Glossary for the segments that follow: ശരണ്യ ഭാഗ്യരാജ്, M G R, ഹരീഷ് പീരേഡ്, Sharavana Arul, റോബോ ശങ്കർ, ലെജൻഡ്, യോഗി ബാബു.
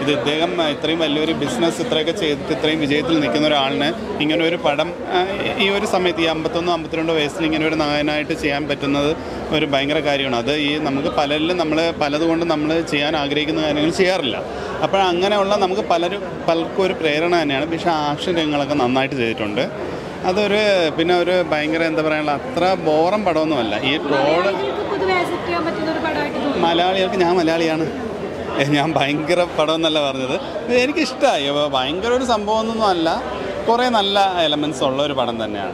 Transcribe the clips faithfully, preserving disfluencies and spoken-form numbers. If they come three value business, Traka, three Vijayatil Nikanarana, Ingenu Padam, even Sametiam, Batuna, Ambatunda, Westing, and Nana to Chiam, but another very banger carry another, Namaka Palal, Namla, Paladunda, Namla, Chian, Agric, and Chiarla. Upon Anganola, Namaka Palad, Palkur, prayer, and Anabisha action, and Nana to Zetunda. Other Pinora, Banger, and the Brandatra, Borum, Padonola, eight road. Malayali can have Malayalian. I'm buying a pardon. Very Kista, you were buying her some bone Allah, Korean Allah elements all over Padanana.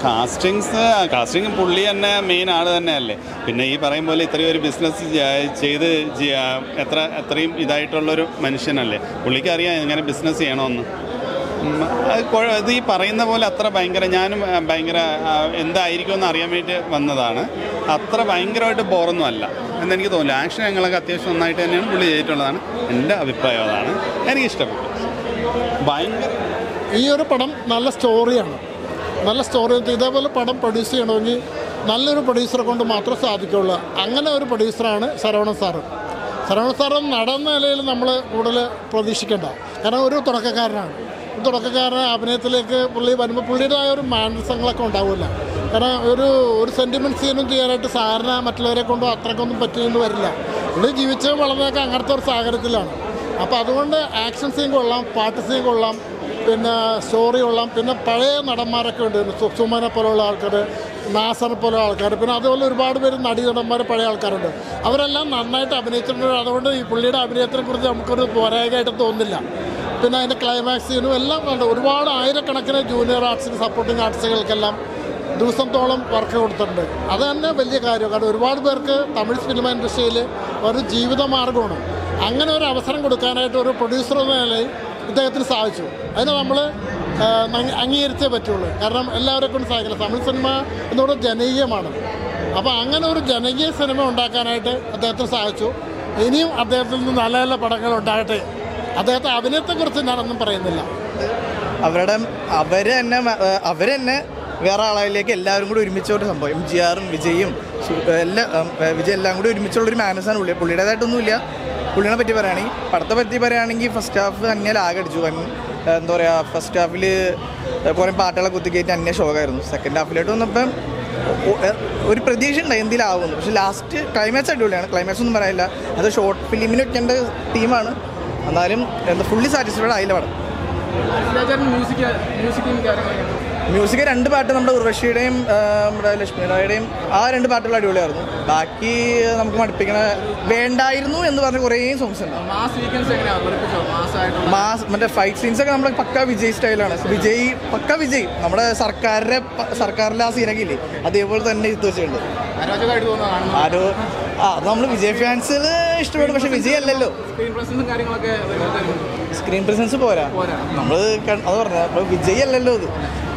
Castings, casting Pulli and main other than Nelly. Pinay Parimoli, three businesses, Jade, Gia, Etra, Atrim, Idaitol, Mansionale, Pulicaria, and business Yanon. The Parina Volatra Banger and Banger in the Iricon Ariamate Vandana. After buying it, born and then you don't action and like a night and bully and a Vipayola. Any step buying Europadam, Nala story, Nala story, the development producer and only Nala producer on the Matras Adikola, Angana producer on Sarana Sar. Sarana Saran, Nadana, Namla, Udala, Prodishikenda, and Uru Torakaran. Torakaran, Abnetale, Pulida, or Mansangla Kondawala. Sentiments in the air to Sarna, Matlarecondo, Atrakon, Patin, Verla. Ligi, whichever Arthur Sagarilla. Apadunda, action single lump, part single lump, in a story or lump in a pale, Madamaraco, Sumana Porola, Nasa Porola, Carpina, the old part with Nadia Marapal Carada. Our alum, Nanite, Abinator, other you pull it up, Abinator, Pina in the climax, you know, and Urban, I reckon junior arts and supporting arts single column. Do some work out the day. Other than the reward worker, Tamil film and Shale, or the G with the Margona. Angana Avasan could connect or a producer of L A, that is Saju. I know Angir Tevatula, Aram Elaracon Cycle, Tamil cinema, and or a Janaya Madam. Upon Angan or Janaya cinema on Dakanate, that is Saju. In him, Adapil Nalala Padaka or Date. Ada Abinata Gursinanam Parandilla. Avadam Averene Averene. I like a loud immature boy, M G R, Vijayim, Vijay Languid, Mitchell, Manson, Pulita, Tunulia, Pulina Petibarani, Partha Petibarani, first half, and Nelagar Ju and Doria, first half, Porapatala Kutikate and Neshogar, second half, Leton of them. ഒരു പ്രതീക്ഷ ഉണ്ടായിരുന്നില്ല ആവുന്നു പക്ഷേ last climax അടിപൊളിയാണ് climax ഒന്നും പറയാനില്ല അത് short film minute കണ്ട തീമാണ് എന്നാലും എന്താ ഫുള്ളി സാറ്റിസ്ഫൈഡ് ആയില്ല പടം മ്യൂസിക് മ്യൂസിക്കും കാര്യങ്ങളൊക്കെ Music and the pattern of Rashidam, Lashmiradim, are in the battle of Dular. Baki, Namka, Pigana, Vendairno, and the Vanagorain songs. Mass weekends, mass fight scenes, and like Paka Vijay style, Vijay, Paka Vijay, Namada Sarkar, Sarkarla, Siragili, at the world and his two children. I don't know. Ah, we have Vijay fans. Screen presence is Screen presence is there. We have Vijay. We have Vijay. We have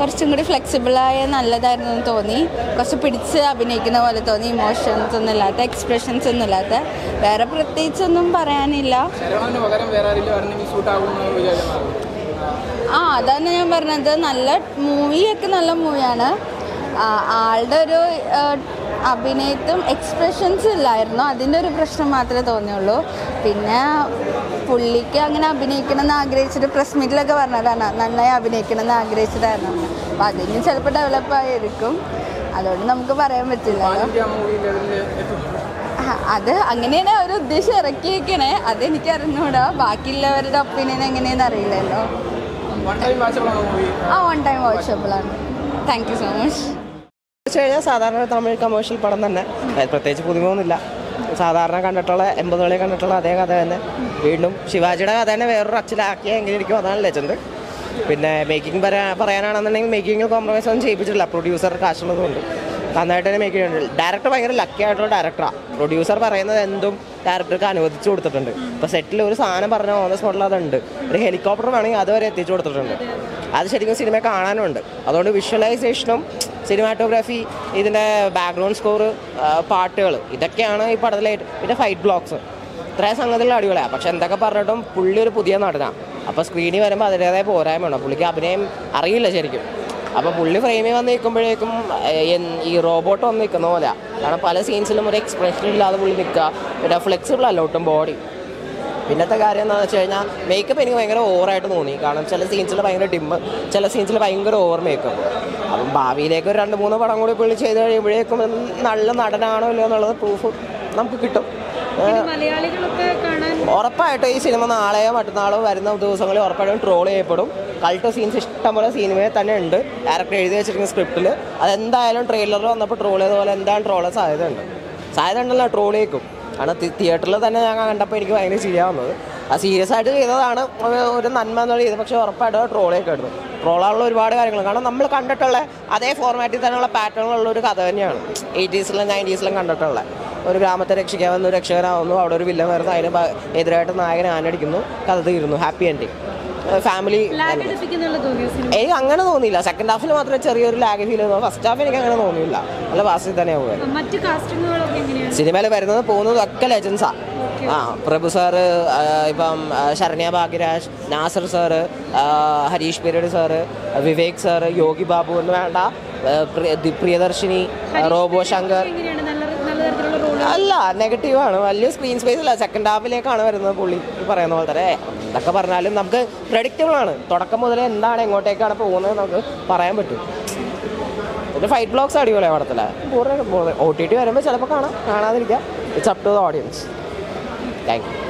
കുറച്ചും കൂടി ഫ്ലെക്സിബിളായ നല്ലതായിരുന്നു എന്ന് തോന്നി. കുറച്ച് പിടിച്ച് അഭിനയിക്കുന്ന പോലെ തോന്നി. ഇമോഷൻസ് ഒന്നും ഇല്ലാത്ത, എക്സ്പ്രഷൻസ് ഒന്നും ഇല്ലാത്ത, വേറെ പ്രത്യേകിച്ചൊന്നും പറയാനില്ല. ആ അതാണ് ഞാൻ പറഞ്ഞത്. നല്ല മൂവിയൊക്കെ നല്ല മൂവിയാണ്. ആളുടെ ഒരു അഭിനയത്തും എക്സ്പ്രഷൻസ് ഇല്ലായിരുന്നു. അതിൻ്റെ ഒരു പ്രശ്നം മാത്രമേ തോന്നിയുള്ളൂ. പിന്നെ പുള്ളിക്ക് അങ്ങനെ അഭിനയിക്കണമെന്ന് ആഗ്രഹിച്ചിട്ട് പ്രസ് മീറ്റിലൊക്കെ പറഞ്ഞതാണ്, നന്നായി അഭിനയിക്കണമെന്ന് ആഗ്രഹിച്ചതായിരുന്നു. അപ്പം അതിന് ചിലപ്പോൾ ഡെവലപ്പായിരിക്കും. അതുകൊണ്ട് നമുക്ക് പറയാൻ പറ്റില്ല. അത് അങ്ങനെയാണ് ഒരു ഉദ്ദേശം ഇറക്കിയേക്കണേ. അതെനിക്ക് അറിഞ്ഞുകൂടാ. ബാക്കിയുള്ളവരുടെ ഒപ്പീനിയൻ എങ്ങനെയെന്ന് അറിയില്ലല്ലോ. ആ വൺ ടൈം വാച്ചബിളാണ്. Thank you so much. വെച്ച് കഴിഞ്ഞാൽ സാധാരണ തമിഴ് കമേഴ്ഷ്യൽ പടം തന്നെ, പ്രത്യേകിച്ച് പുതുമയൊന്നുമില്ല. സാധാരണ കണ്ടിട്ടുള്ള എൺപത് കളി കണ്ടിട്ടുള്ള അതേ കഥ തന്നെ. വീണ്ടും ശിവാജിയുടെ കഥ തന്നെ വേറൊരു അച്ചിലാക്കിയ എങ്ങനെ ഇരിക്കും, അതാണ് ലെജൻഡ്. പിന്നെ മേക്കിംഗ് പറയാ പറയാനാണെന്നുണ്ടെങ്കിൽ മേക്കിങ്ങിൽ കോംപ്രമൈസ് ഒന്നും ചെയ്യിപ്പിച്ചിട്ടില്ല. പ്രൊഡ്യൂസർ കാശുള്ളതുകൊണ്ട് നന്നായിട്ട് തന്നെ മേക്കിംഗ് ഉണ്ട്. ഡയറക്ടർ ഭയങ്കര ലക്കി ആയിട്ടുള്ള ഡയറക്ടറാണ്. പ്രൊഡ്യൂസർ പറയുന്നത് എന്തും ഡയറക്ടർക്ക് അനുവദിച്ചു കൊടുത്തിട്ടുണ്ട്. ഇപ്പോൾ സെറ്റിൽ ഒരു സാധനം പറഞ്ഞ ഓൺ ദ സ്പോട്ടിൽ അതുണ്ട്. ഒരു ഹെലികോപ്റ്റർ വേണമെങ്കിൽ അതുവരെ എത്തിച്ചു കൊടുത്തിട്ടുണ്ട്. അത് ശരിക്കും സിനിമ കാണാനുണ്ട്. അതുകൊണ്ട് വിഷ്വലൈസേഷനും സിനിമാറ്റോഗ്രാഫി, ഇതിൻ്റെ ബാക്ക്ഗ്രൗണ്ട് സ്കോർ, പാട്ടുകൾ, ഇതൊക്കെയാണ് ഈ പടത്തിലായിട്ട്. പിന്നെ ഫൈറ്റ് ബ്ലോക്സ് ഇത്രയും സംഗതികളിൽ അടിപൊളിയാണ്. പക്ഷെ എന്തൊക്കെ പറഞ്ഞിട്ടും പുള്ളി ഒരു പുതിയ നടനാണ്. അപ്പോൾ സ്ക്രീനിൽ വരുമ്പോൾ അതിൻ്റേതായ പോരായ്മയാണ്. പുള്ളിക്ക് അഭിനയം അറിയില്ല ശരിക്കും. അപ്പോൾ പുള്ളി ഫ്രെയിമിൽ വന്ന് നിൽക്കുമ്പോഴേക്കും ഈ റോബോട്ട് വന്ന് നിൽക്കുന്ന പോലെയാണ്. കാരണം പല സീൻസിലും ഒരു എക്സ്പ്രഷൻ ഇല്ലാതെ പുള്ളി നിൽക്കുക. പിന്നെ ഫ്ലെക്സിബിൾ അല്ല ഒട്ടും ബോഡി. പിന്നത്തെ കാര്യം എന്താണെന്ന് വെച്ച് കഴിഞ്ഞാൽ മേക്കപ്പ് എനിക്ക് ഭയങ്കര ഓവറായിട്ട് തോന്നി. കാരണം ചില സീൻസിൽ ഭയങ്കര ഡിമ്മ്, ചില സീൻസിൽ ഭയങ്കര ഓവർ മേക്കപ്പ്. അപ്പം ഭാവിയിലേക്ക് ഒരു രണ്ട് മൂന്ന് പടം കൂടി പുള്ളി ചെയ്ത് കഴിയുമ്പോഴേക്കും നല്ല നടനാണോ ഇല്ലയോ എന്നുള്ളത് പ്രൂഫ് നമുക്ക് കിട്ടും ഉറപ്പായിട്ടും. ഈ സിനിമ നാളെയോ മറ്റന്നാളോ വരുന്ന ദിവസങ്ങളിൽ ഉറപ്പായിട്ടും ട്രോൾ ചെയ്യപ്പെടും. കൾട്ട് സീൻസ് ഇഷ്ടംപോലെ സിനിമയെ തന്നെ ഉണ്ട്. ഡയറക്ടർ എഴുതി വെച്ചിരിക്കുന്ന സ്ക്രിപ്റ്റിൽ അതെന്തായാലും ട്രെയിലറിൽ വന്നപ്പോൾ ട്രോൾ ചെയ്തതുപോലെ എന്തായാലും ട്രോൾ ചെയ്യാൻ സാധ്യതയുണ്ട്. സാധ്യത ഉണ്ടല്ലോ, ട്രോൾ ചെയ്യും. കാരണം തിയേറ്ററിൽ തന്നെ ഞാൻ കണ്ടപ്പോൾ എനിക്ക് ഭയങ്കര ചെയ്യാവുന്നത് ആ സീരിയസ് ആയിട്ട് ചെയ്തതാണ് ഒരു നന്മ എന്നുള്ള ചെയ്തത്. പക്ഷേ ഉറപ്പായിട്ടും ട്രോളൊക്കെ ആയിരുന്നു. ട്രോളാണുള്ള ഒരുപാട് കാര്യങ്ങൾ. കാരണം നമ്മൾ കണ്ടിട്ടുള്ള അതേ ഫോർമാറ്റിൽ തന്നെയുള്ള പാറ്റേണുള്ള ഒരു കഥ തന്നെയാണ്. എയ്റ്റീസിലും നയൻറ്റീസിലും കണ്ടിട്ടുള്ള ഒരു ഗ്രാമത്തെ രക്ഷിക്കാൻ വന്നു, രക്ഷകനാവുന്നു, അവിടെ ഒരു വില്ലൻ വരുന്നു, അതിന് എതിരായിട്ട് നായകൻ ആനടിക്കുന്നു, കഥ തീരുന്നു, ഹാപ്പി എൻഡിങ്, ഫാമിലി. എനിക്ക് അങ്ങനെ തോന്നിയില്ല. സെക്കൻഡ് ഹാഫിൽ മാത്രമേ ചെറിയൊരു ലാഗ് ഫീൽ തോന്നുന്നു. ഫസ്റ്റ് ഹാഫ് എനിക്ക് അങ്ങനെ തോന്നിയില്ല. നല്ല വാസ്തി തന്നെയാണ് പോയത്. സിനിമയിൽ വരുന്നത് പോകുന്നത് ഒക്കെ ലെജൻസാണ്. ആ പ്രഭു സാറ്, ഇപ്പം ശരണ്യ ഭാഗ്യരാജ്, Nassar sir, ഹരീഷ് പീരേഡ് sir, Vivek sir, യോഗി ബാബു എന്ന് വേണ്ട, പ്രിയദർശിനി, റോബോ ശങ്കർ. അല്ല നെഗറ്റീവാണ്. വലിയ സ്ക്രീൻ സ്പേസ് അല്ല. സെക്കൻഡ് ഹാഫിലേക്കാണ് വരുന്നത് പുള്ളി പറയുന്ന പോലെ തന്നെ. ഇതൊക്കെ പറഞ്ഞാലും നമുക്ക് പ്രഡിക്റ്റബിളാണ്. തുടക്കം മുതലേ എന്താണ് എങ്ങോട്ടേക്കാണ് പോകുന്നത് നമുക്ക് പറയാൻ പറ്റും. പിന്നെ ഫൈറ്റ് ബ്ലോക്സ് അടിപൊളിയാണ് പടത്തില്. ഒ ടി ടി വരുമ്പോൾ ചിലപ്പോൾ കാണാം, കാണാതിരിക്കാം. It's up to the audience. Thank U.